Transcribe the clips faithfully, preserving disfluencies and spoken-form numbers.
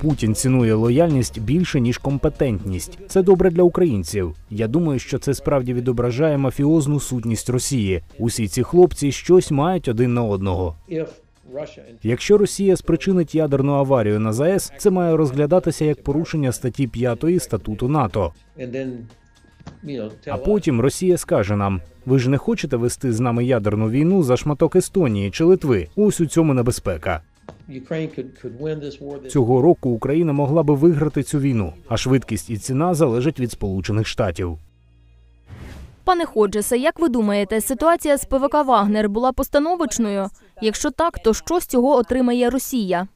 Путін цінує лояльність більше, ніж компетентність. Це добре для українців. Я думаю, що це справді відображає мафіозну сутність Росії. Усі ці хлопці щось мають один на одного. Якщо Росія спричинить ядерну аварію на ЗАЕС, це має розглядатися як порушення статті п'ятої статуту НАТО. А потім Росія скаже нам: ви ж не хочете вести з нами ядерну війну за шматок Естонії чи Литви? Ось у цьому небезпека. Цього року Україна могла би виграти цю війну, а швидкість і ціна залежать від Сполучених Штатів. Пане Ходжесе, як ви думаєте, ситуація з ПВК «Вагнер» була постановочною? Якщо так, то що з цього отримає Росія?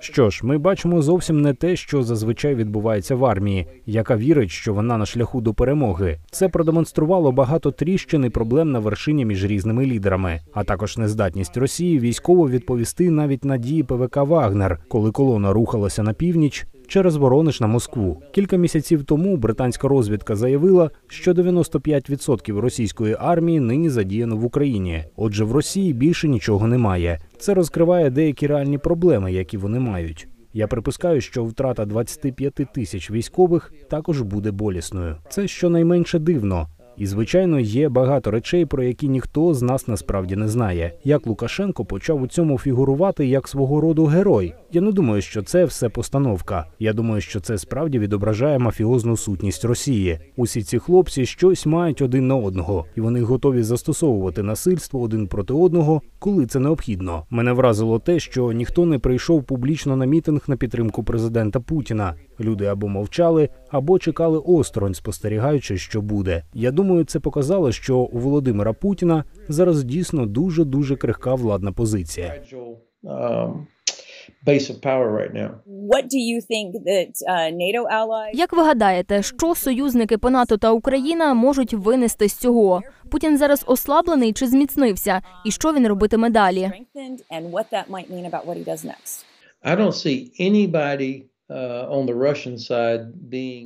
Що ж, ми бачимо зовсім не те, що зазвичай відбувається в армії, яка вірить, що вона на шляху до перемоги. Це продемонструвало багато тріщин і проблем на вершині між різними лідерами, а також нездатність Росії військово відповісти навіть на дії ПВК «Вагнер», коли колона рухалася на північ через Воронеж на Москву. Кілька місяців тому британська розвідка заявила, що дев'яносто п'ять відсотків російської армії нині задіяно в Україні. Отже, в Росії більше нічого немає. Це розкриває деякі реальні проблеми, які вони мають. Я припускаю, що втрата двадцяти п'яти тисяч військових також буде болісною. Це щонайменше дивно. І, звичайно, є багато речей, про які ніхто з нас насправді не знає. Як Лукашенко почав у цьому фігурувати як свого роду герой? Я не думаю, що це все постановка. Я думаю, що це справді відображає мафіозну сутність Росії. Усі ці хлопці щось мають один на одного, і вони готові застосовувати насильство один проти одного, коли це необхідно. Мене вразило те, що ніхто не прийшов публічно на мітинг на підтримку президента Путіна. Люди або мовчали, або чекали осторонь, спостерігаючи, що буде. Я думаю, це показало, що у Володимира Путіна зараз дійсно дуже-дуже крихка владна позиція. Як ви гадаєте, що союзники по НАТО та Україна можуть винести з цього? Путін зараз ослаблений чи зміцнився? І що він робитиме далі? I don't see anybody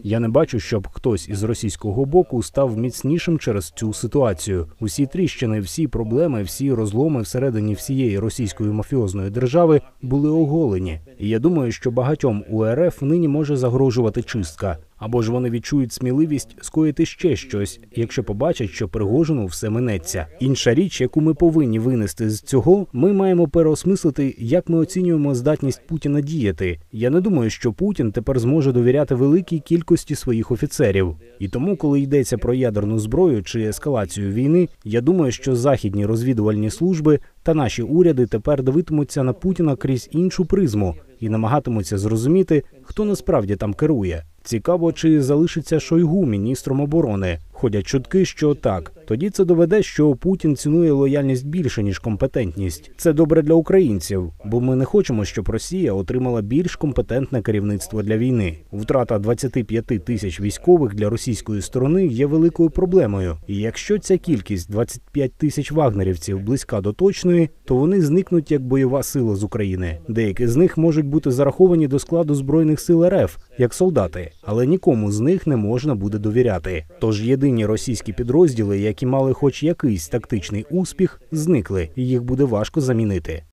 Я не бачу, щоб хтось із російського боку став міцнішим через цю ситуацію. Усі тріщини, всі проблеми, всі розломи всередині всієї російської мафіозної держави були оголені. І я думаю, що багатьом у РФ нині може загрожувати чистка. Або ж вони відчують сміливість скоїти ще щось, якщо побачать, що Пригожину все минеться. Інша річ, яку ми повинні винести з цього, ми маємо переосмислити, як ми оцінюємо здатність Путіна діяти. Я не думаю, що Путін тепер зможе довіряти великій кількості своїх офіцерів. І тому, коли йдеться про ядерну зброю чи ескалацію війни, я думаю, що західні розвідувальні служби та наші уряди тепер дивитимуться на Путіна крізь іншу призму і намагатимуться зрозуміти, хто насправді там керує. Цікаво, чи залишиться Шойгу міністром оборони. Ходять чутки, що так. Тоді це доведе, що Путін цінує лояльність більше, ніж компетентність. Це добре для українців, бо ми не хочемо, щоб Росія отримала більш компетентне керівництво для війни. Втрата двадцяти п'яти тисяч військових для російської сторони є великою проблемою. І якщо ця кількість двадцять п'ять тисяч вагнерівців близька до точної, то вони зникнуть як бойова сила з України. Деякі з них можуть бути зараховані до складу Збройних сил РФ, як солдати. Але нікому з них не можна буде довіряти. Тож єдині російські підрозділи, які мали хоч якийсь тактичний успіх, зникли, і їх буде важко замінити.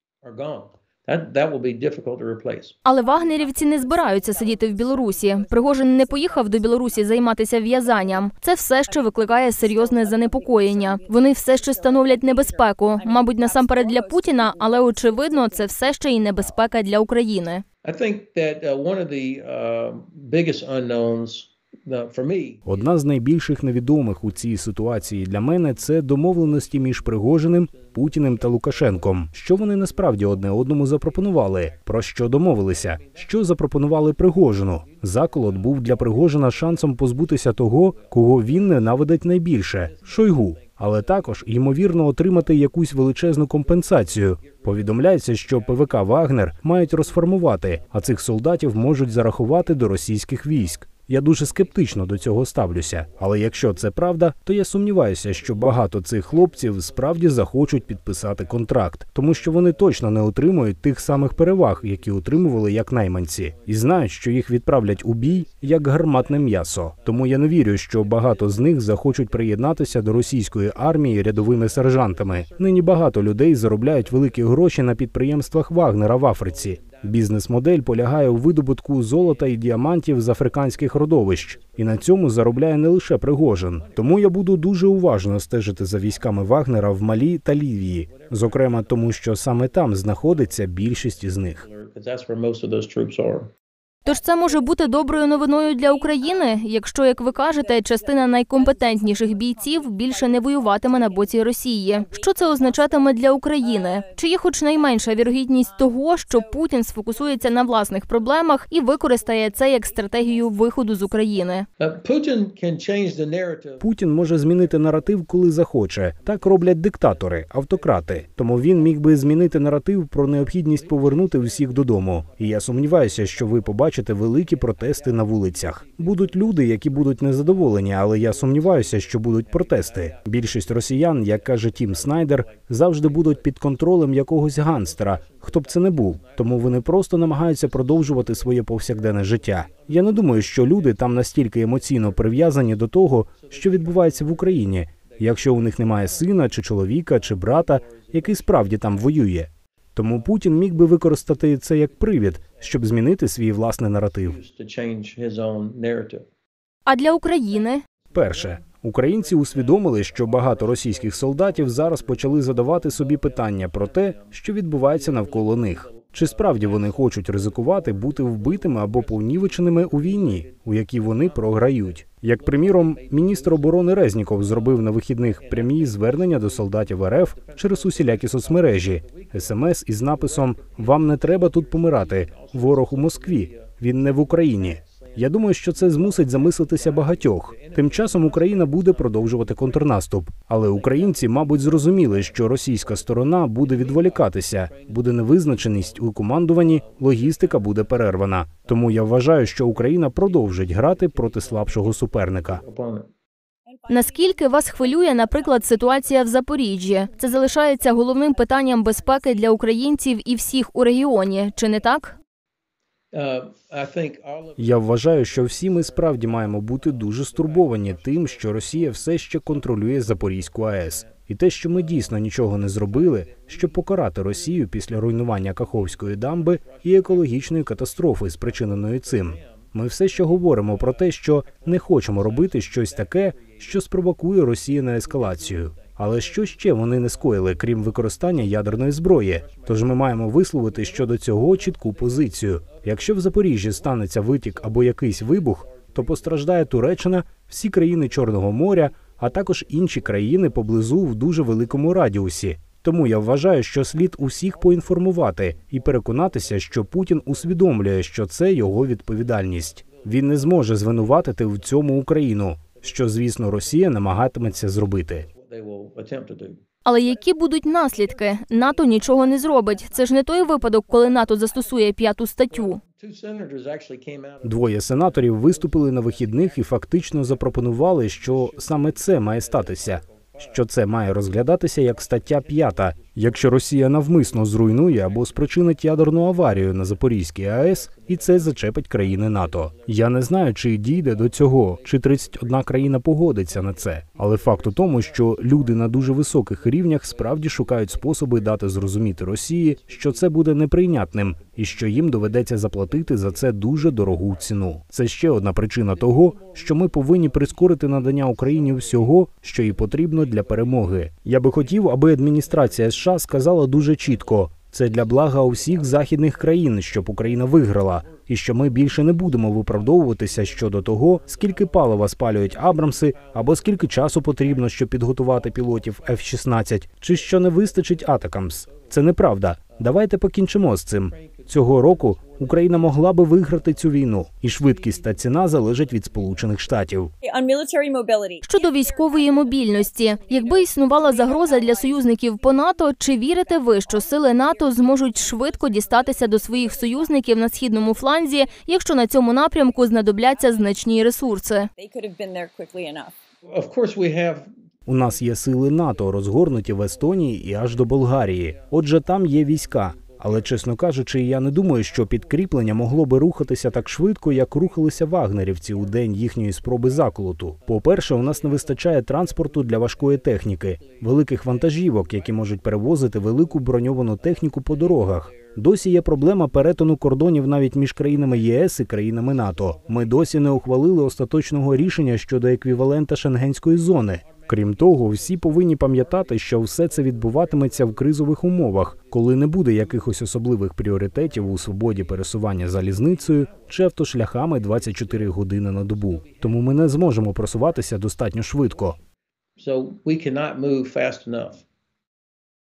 Але вагнерівці не збираються сидіти в Білорусі. Пригожин не поїхав до Білорусі займатися в'язанням. Це все ще викликає серйозне занепокоєння. Вони все ще становлять небезпеку. Мабуть, насамперед для Путіна, але, очевидно, це все ще і небезпека для України. Одна з найбільших невідомих у цій ситуації для мене – це домовленості між Пригожиним, Путіним та Лукашенком. Що вони насправді одне одному запропонували? Про що домовилися? Що запропонували Пригожину? Заколот був для Пригожина шансом позбутися того, кого він ненавидить найбільше – Шойгу. Але також, ймовірно, отримати якусь величезну компенсацію. Повідомляється, що ПВК «Вагнер» мають розформувати, а цих солдатів можуть зарахувати до російських військ. Я дуже скептично до цього ставлюся. Але якщо це правда, то я сумніваюся, що багато цих хлопців справді захочуть підписати контракт, тому що вони точно не отримують тих самих переваг, які отримували як найманці, і знають, що їх відправлять у бій як гарматне м'ясо. Тому я не вірю, що багато з них захочуть приєднатися до російської армії рядовими сержантами. Нині багато людей заробляють великі гроші на підприємствах Вагнера в Африці. Бізнес-модель полягає у видобутку золота і діамантів з африканських родовищ. І на цьому заробляє не лише Пригожин. Тому я буду дуже уважно стежити за військами Вагнера в Малі та Лівії. Зокрема, тому що саме там знаходиться більшість із них. Тож це може бути доброю новиною для України, якщо, як ви кажете, частина найкомпетентніших бійців більше не воюватиме на боці Росії. Що це означатиме для України? Чи є хоч найменша вірогідність того, що Путін сфокусується на власних проблемах і використає це як стратегію виходу з України? Путін може змінити наратив, коли захоче. Так роблять диктатори, автократи. Тому він міг би змінити наратив про необхідність повернути всіх додому. І я сумніваюся, що ви побачите великі протести на вулицях. Будуть люди, які будуть незадоволені, але я сумніваюся, що будуть протести. Більшість росіян, як каже Тім Снайдер, завжди будуть під контролем якогось ганстера, хто б це не був. Тому вони просто намагаються продовжувати своє повсякденне життя. Я не думаю, що люди там настільки емоційно прив'язані до того, що відбувається в Україні, якщо у них немає сина, чи чоловіка, чи брата, який справді там воює. Тому Путін міг би використати це як привід, щоб змінити свій власний наратив. А для України? Перше. Українці усвідомили, що багато російських солдатів зараз почали задавати собі питання про те, що відбувається навколо них. Чи справді вони хочуть ризикувати бути вбитими або понівеченими у війні, у якій вони програють? Як, приміром, міністр оборони Резніков зробив на вихідних прямі звернення до солдатів РФ через усілякі соцмережі, смс із написом «Вам не треба тут помирати, ворог у Москві, він не в Україні». Я думаю, що це змусить замислитися багатьох. Тим часом Україна буде продовжувати контрнаступ. Але українці, мабуть, зрозуміли, що російська сторона буде відволікатися, буде невизначеність у командуванні, логістика буде перервана. Тому я вважаю, що Україна продовжить грати проти слабшого суперника. Наскільки вас хвилює, наприклад, ситуація в Запоріжжі? Це залишається головним питанням безпеки для українців і всіх у регіоні, чи не так? Я вважаю, що всі ми справді маємо бути дуже стурбовані тим, що Росія все ще контролює Запорізьку АЕС. І те, що ми дійсно нічого не зробили, щоб покарати Росію після руйнування Каховської дамби і екологічної катастрофи, спричиненої цим. Ми все ще говоримо про те, що не хочемо робити щось таке, що спровокує Росію на ескалацію. Але що ще вони не скоїли, крім використання ядерної зброї? Тож ми маємо висловити щодо цього чітку позицію. Якщо в Запоріжжі станеться витік або якийсь вибух, то постраждає Туреччина, всі країни Чорного моря, а також інші країни поблизу в дуже великому радіусі. Тому я вважаю, що слід усіх поінформувати і переконатися, що Путін усвідомлює, що це його відповідальність. Він не зможе звинуватити в цьому Україну, що, звісно, Росія намагатиметься зробити. Але які будуть наслідки? НАТО нічого не зробить. Це ж не той випадок, коли НАТО застосує п'яту статтю. Двоє сенаторів виступили на вихідних і фактично запропонували, що саме це має статися. Що це має розглядатися як стаття п'ята. Якщо Росія навмисно зруйнує або спричинить ядерну аварію на Запорізькій АЕС, і це зачепить країни НАТО. Я не знаю, чи дійде до цього, чи тридцять одна країна погодиться на це. Але факт у тому, що люди на дуже високих рівнях справді шукають способи дати зрозуміти Росії, що це буде неприйнятним, і що їм доведеться заплатити за це дуже дорогу ціну. Це ще одна причина того, що ми повинні прискорити надання Україні всього, що їй потрібно для перемоги. Я би хотів, аби адміністрація США сказала дуже чітко, це для блага усіх західних країн, щоб Україна виграла, і що ми більше не будемо виправдовуватися щодо того, скільки палива спалюють Абрамси, або скільки часу потрібно, щоб підготувати пілотів еф шістнадцять, чи що не вистачить Атакамс. Це неправда. Давайте покінчимо з цим. Цього року Україна могла би виграти цю війну, і швидкість та ціна залежить від Сполучених Штатів. Щодо військової мобільності. Якби існувала загроза для союзників по НАТО, чи вірите ви, що сили НАТО зможуть швидко дістатися до своїх союзників на східному фланзі, якщо на цьому напрямку знадобляться значні ресурси? У нас є сили НАТО, розгорнуті в Естонії і аж до Болгарії. Отже, там є війська. Але, чесно кажучи, я не думаю, що підкріплення могло би рухатися так швидко, як рухалися вагнерівці у день їхньої спроби заколоту. По-перше, у нас не вистачає транспорту для важкої техніки, великих вантажівок, які можуть перевозити велику броньовану техніку по дорогах. Досі є проблема перетину кордонів навіть між країнами ЄС і країнами НАТО. Ми досі не ухвалили остаточного рішення щодо еквівалента Шенгенської зони. Крім того, всі повинні пам'ятати, що все це відбуватиметься в кризових умовах, коли не буде якихось особливих пріоритетів у свободі пересування залізницею чи автошляхами двадцять чотири години на добу. Тому ми не зможемо просуватися достатньо швидко.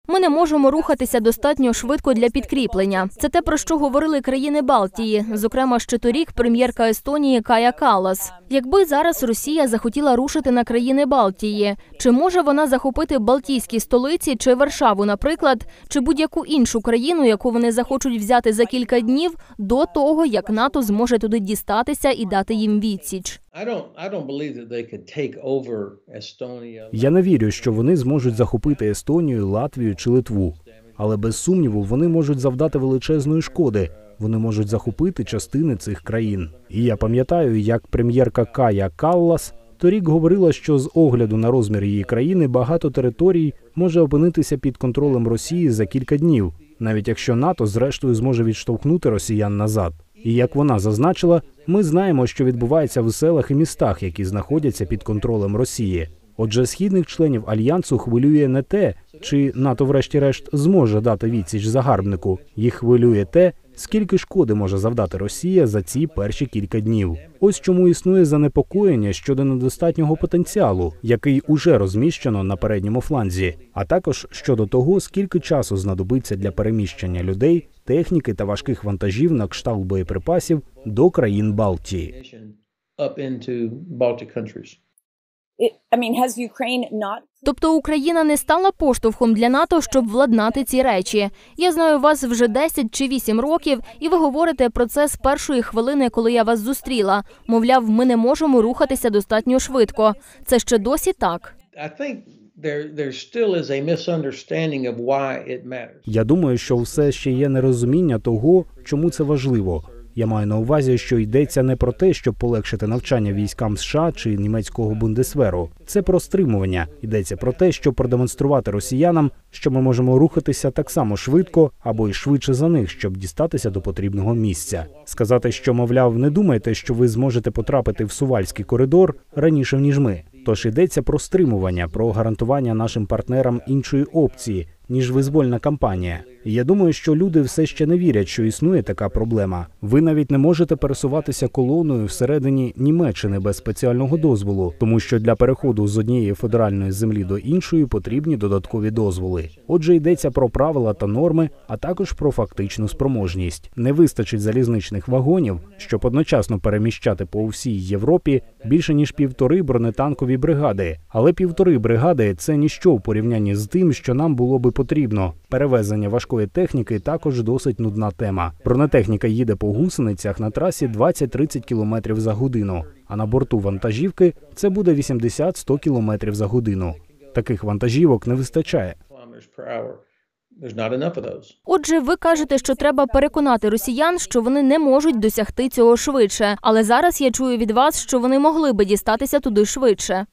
Ми не можемо рухатися достатньо швидко для підкріплення. Це те, про що говорили країни Балтії, зокрема ще торік прем'єрка Естонії Кая Калас. Якби зараз Росія захотіла рушити на країни Балтії, чи може вона захопити балтійські столиці чи Варшаву, наприклад, чи будь-яку іншу країну, яку вони захочуть взяти за кілька днів, до того, як НАТО зможе туди дістатися і дати їм відсіч? Я не вірю, що вони зможуть захопити Естонію, Латвію чи Литву. Але без сумніву вони можуть завдати величезної шкоди. Вони можуть захопити частини цих країн. І я пам'ятаю, як прем'єрка Кая Каллас торік говорила, що з огляду на розмір її країни багато територій може опинитися під контролем Росії за кілька днів, навіть якщо НАТО зрештою зможе відштовхнути росіян назад. І, як вона зазначила, ми знаємо, що відбувається в селах і містах, які знаходяться під контролем Росії. Отже, східних членів Альянсу хвилює не те, чи НАТО врешті-решт зможе дати відсіч загарбнику. Їх хвилює те, скільки шкоди може завдати Росія за ці перші кілька днів. Ось чому існує занепокоєння щодо недостатнього потенціалу, який уже розміщено на передньому фланзі, а також щодо того, скільки часу знадобиться для переміщення людей, техніки та важких вантажів на кшталт боєприпасів до країн Балтії. Тобто Україна не стала поштовхом для НАТО, щоб владнати ці речі. Я знаю вас вже десять чи вісім років, і ви говорите про це з першої хвилини, коли я вас зустріла. Мовляв, ми не можемо рухатися достатньо швидко. Це ще досі так? Я думаю, що все ще є нерозуміння того, чому це важливо. Я маю на увазі, що йдеться не про те, щоб полегшити навчання військам США чи німецького Бундесверу. Це про стримування. Йдеться про те, щоб продемонструвати росіянам, що ми можемо рухатися так само швидко або й швидше за них, щоб дістатися до потрібного місця. Сказати, що, мовляв, не думайте, що ви зможете потрапити в Сувальський коридор раніше, ніж ми. Тож йдеться про стримування, про гарантування нашим партнерам іншої опції, ніж визвольна кампанія. І я думаю, що люди все ще не вірять, що існує така проблема. Ви навіть не можете пересуватися колоною всередині Німеччини без спеціального дозволу, тому що для переходу з однієї федеральної землі до іншої потрібні додаткові дозволи. Отже, йдеться про правила та норми, а також про фактичну спроможність. Не вистачить залізничних вагонів, щоб одночасно переміщати по всій Європі більше, ніж півтори бронетанкові бригади. Але півтори бригади – це ніщо в порівнянні з тим, що нам було би потрібно. Перевезення важкої техніки також досить нудна тема. Бронетехніка їде по гусеницях на трасі двадцять-тридцять кілометрів за годину, а на борту вантажівки це буде вісімдесят-сто кілометрів за годину. Таких вантажівок не вистачає. Отже, ви кажете, що треба переконати росіян, що вони не можуть досягти цього швидше. Але зараз я чую від вас, що вони могли би дістатися туди швидше.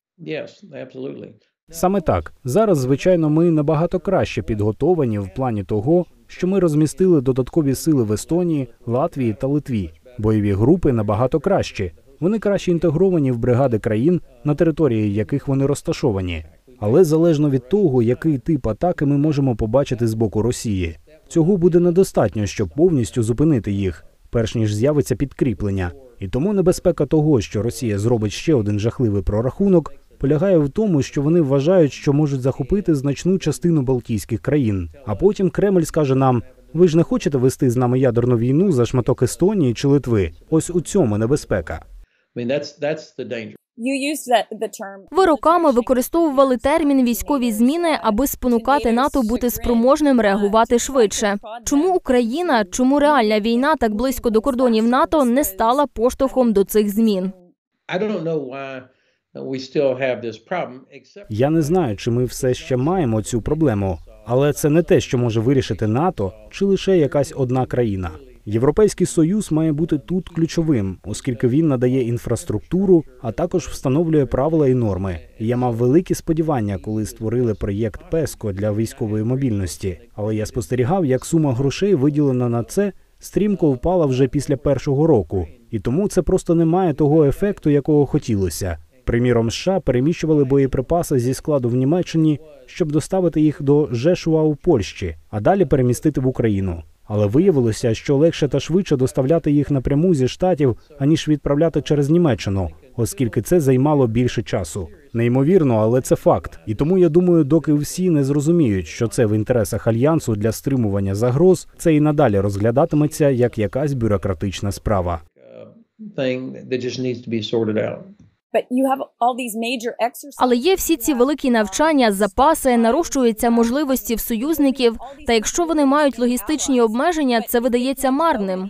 Саме так. Зараз, звичайно, ми набагато краще підготовлені в плані того, що ми розмістили додаткові сили в Естонії, Латвії та Литві. Бойові групи набагато кращі. Вони краще інтегровані в бригади країн, на території яких вони розташовані. Але залежно від того, який тип атаки ми можемо побачити з боку Росії. Цього буде недостатньо, щоб повністю зупинити їх, перш ніж з'явиться підкріплення. І тому небезпека того, що Росія зробить ще один жахливий прорахунок, полягає в тому, що вони вважають, що можуть захопити значну частину Балтійських країн. А потім Кремль скаже нам: Ви ж не хочете вести з нами ядерну війну за шматок Естонії чи Литви? Ось у цьому небезпека. Ви роками використовували термін «військові зміни», аби спонукати НАТО бути спроможним реагувати швидше. Чому Україна, чому реальна війна так близько до кордонів НАТО не стала поштовхом до цих змін? Я не знаю, чи ми все ще маємо цю проблему, але це не те, що може вирішити НАТО чи лише якась одна країна. Європейський Союз має бути тут ключовим, оскільки він надає інфраструктуру, а також встановлює правила і норми. Я мав великі сподівання, коли створили проєкт ПЕСКО для військової мобільності, але я спостерігав, як сума грошей, виділена на це, стрімко впала вже після першого року, і тому це просто не має того ефекту, якого хотілося. Приміром, США переміщували боєприпаси зі складу в Німеччині, щоб доставити їх до Жешуа у Польщі, а далі перемістити в Україну. Але виявилося, що легше та швидше доставляти їх напряму зі Штатів, аніж відправляти через Німеччину, оскільки це займало більше часу. Неймовірно, але це факт. І тому, я думаю, доки всі не зрозуміють, що це в інтересах Альянсу для стримування загроз, це і надалі розглядатиметься як якась бюрократична справа. Але є всі ці великі навчання, запаси, нарощуються можливості в союзників, та якщо вони мають логістичні обмеження, це видається марним.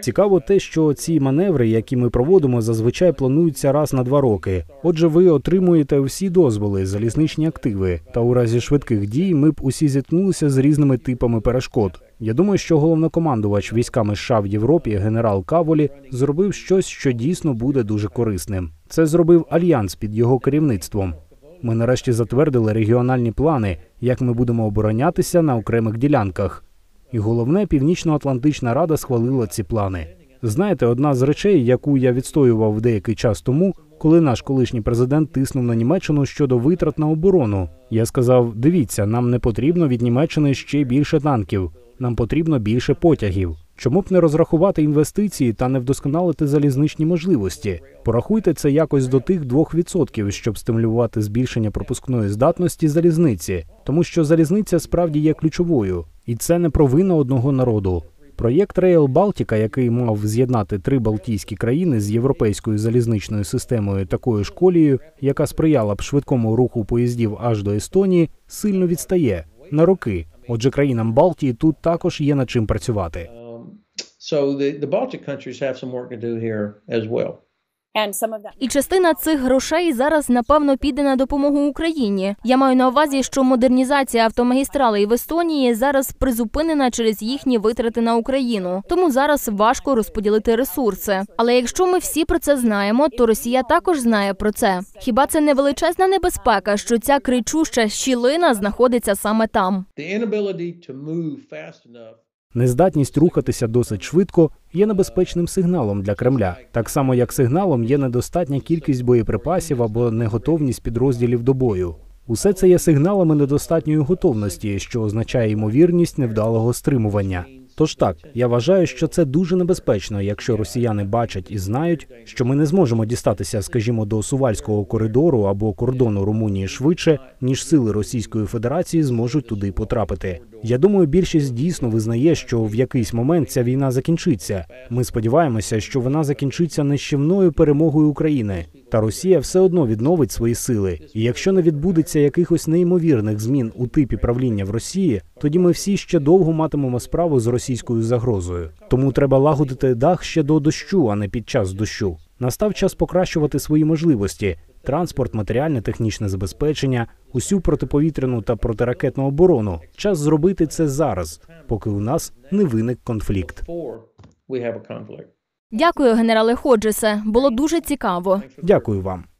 Цікаво те, що ці маневри, які ми проводимо, зазвичай плануються раз на два роки. Отже, ви отримуєте всі дозволи, залізничні активи, та у разі швидких дій ми б усі зіткнулися з різними типами перешкод. Я думаю, що головнокомандувач військами США в Європі генерал Каволі зробив щось, що дійсно буде дуже корисним. Це зробив Альянс під його керівництвом. Ми нарешті затвердили регіональні плани, як ми будемо оборонятися на окремих ділянках. І головне, Північно-Атлантична Рада схвалила ці плани. Знаєте, одна з речей, яку я відстоював деякий час тому, коли наш колишній президент тиснув на Німеччину щодо витрат на оборону. Я сказав, дивіться, нам не потрібно від Німеччини ще більше танків, нам потрібно більше потягів. Чому б не розрахувати інвестиції та не вдосконалити залізничні можливості? Порахуйте це якось до тих двох відсотків, щоб стимулювати збільшення пропускної здатності залізниці. Тому що залізниця справді є ключовою. І це не провина одного народу. Проєкт Rail Baltica, який мав з'єднати три балтійські країни з європейською залізничною системою такою ж колією, яка сприяла б швидкому руху поїздів аж до Естонії, сильно відстає. На роки. Отже, країнам Балтії тут також є над чим працювати. І частина цих грошей зараз, напевно, піде на допомогу Україні. Я маю на увазі, що модернізація автомагістралей в Естонії зараз призупинена через їхні витрати на Україну. Тому зараз важко розподілити ресурси. Але якщо ми всі про це знаємо, то Росія також знає про це. Хіба це не величезна небезпека, що ця кричуща щілина знаходиться саме там? Нездатність рухатися досить швидко є небезпечним сигналом для Кремля, так само як сигналом є недостатня кількість боєприпасів або неготовність підрозділів до бою. Усе це є сигналами недостатньої готовності, що означає ймовірність невдалого стримування. Тож так, я вважаю, що це дуже небезпечно, якщо росіяни бачать і знають, що ми не зможемо дістатися, скажімо, до Сувальського коридору або кордону Румунії швидше, ніж сили Російської Федерації зможуть туди потрапити. Я думаю, більшість дійсно визнає, що в якийсь момент ця війна закінчиться. Ми сподіваємося, що вона закінчиться нищівною перемогою України. Та Росія все одно відновить свої сили. І якщо не відбудеться якихось неймовірних змін у типі правління в Росії, тоді ми всі ще довго матимемо справу з російською загрозою. Тому треба лагодити дах ще до дощу, а не під час дощу. Настав час покращувати свої можливості – транспорт, матеріальне, технічне забезпечення, усю протиповітряну та протиракетну оборону. Час зробити це зараз, поки у нас не виник конфлікт. Дякую, генерале Ходжесе. Було дуже цікаво. Дякую вам.